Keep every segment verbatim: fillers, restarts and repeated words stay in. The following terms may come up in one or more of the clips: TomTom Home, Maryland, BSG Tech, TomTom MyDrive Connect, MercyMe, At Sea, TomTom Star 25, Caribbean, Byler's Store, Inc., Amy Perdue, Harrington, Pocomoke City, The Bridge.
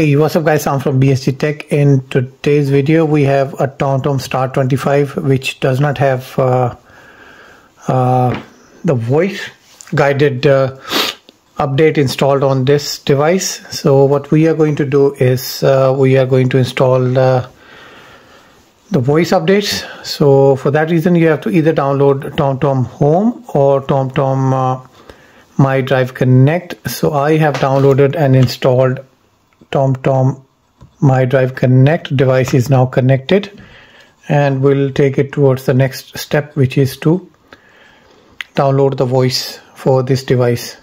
Hey, what's up guys, I'm from B S G Tech. In today's video we have a TomTom Star twenty-five which does not have uh, uh, the voice guided uh, update installed on this device. So what we are going to do is uh, we are going to install uh, the voice updates. So for that reason you have to either download TomTom Home or TomTom uh, MyDrive Connect. So I have downloaded and installed TomTom MyDrive Connect. Device is now connected and we'll take it towards the next step, which is to download the voice for this device.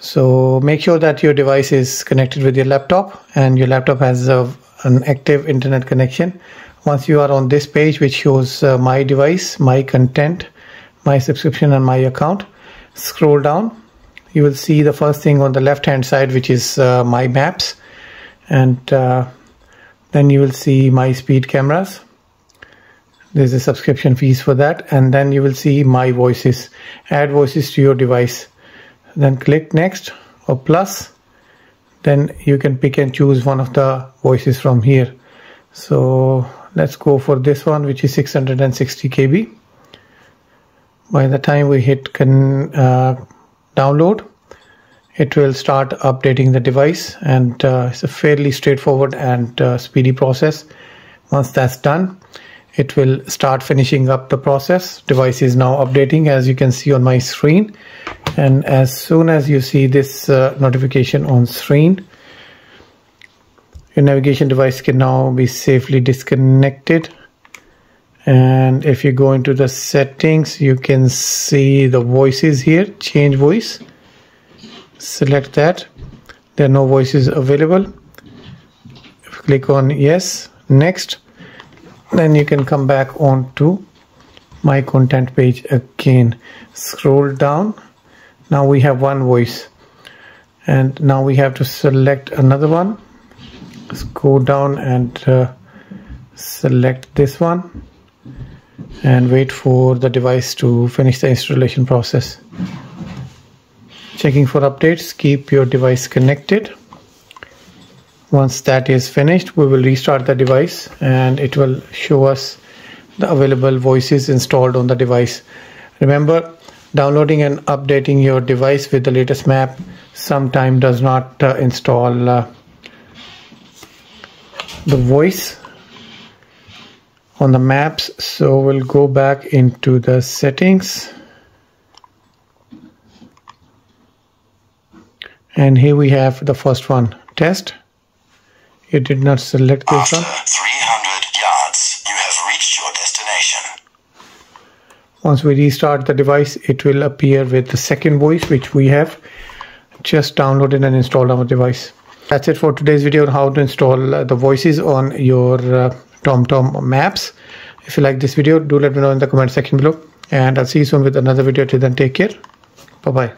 So make sure that your device is connected with your laptop and your laptop has a, an active internet connection. Once you are on this page which shows uh, my device, my content, my subscription and my account, scroll down. You will see the first thing on the left hand side, which is uh, my maps. And uh, then you will see my speed cameras. There's a subscription fees for that. And then you will see my voices. Add voices to your device. Then click next or plus. Then you can pick and choose one of the voices from here. So let's go for this one, which is six hundred sixty K B. By the time we hit con uh, download, it will start updating the device, and uh, it's a fairly straightforward and uh, speedy process. Once that's done, it will start finishing up the process. Device is now updating, as you can see on my screen, and as soon as you see this uh, notification on screen, your navigation device can now be safely disconnected. And if you go into the settings, you can see the voices here. Change voice, select that. There are no voices available. Click on yes, next. Then you can come back on to my content page again, scroll down. Now we have one voice, and now we have to select another one. Let's go down and uh, select this one and wait for the device to finish the installation process. Checking for updates, keep your device connected. Once that is finished, we will restart the device and it will show us the available voices installed on the device. Remember, downloading and updating your device with the latest map sometimes does not uh, install uh, the voice on the maps. So we'll go back into the settings. And here we have the first one, test. You did not select this one. After three hundred yards, you have reached your destination. Once we restart the device, it will appear with the second voice, which we have just downloaded and installed on our device. That's it for today's video on how to install the voices on your uh, TomTom maps. If you like this video, do let me know in the comment section below. And I'll see you soon with another video. Till then, take care. Bye-bye.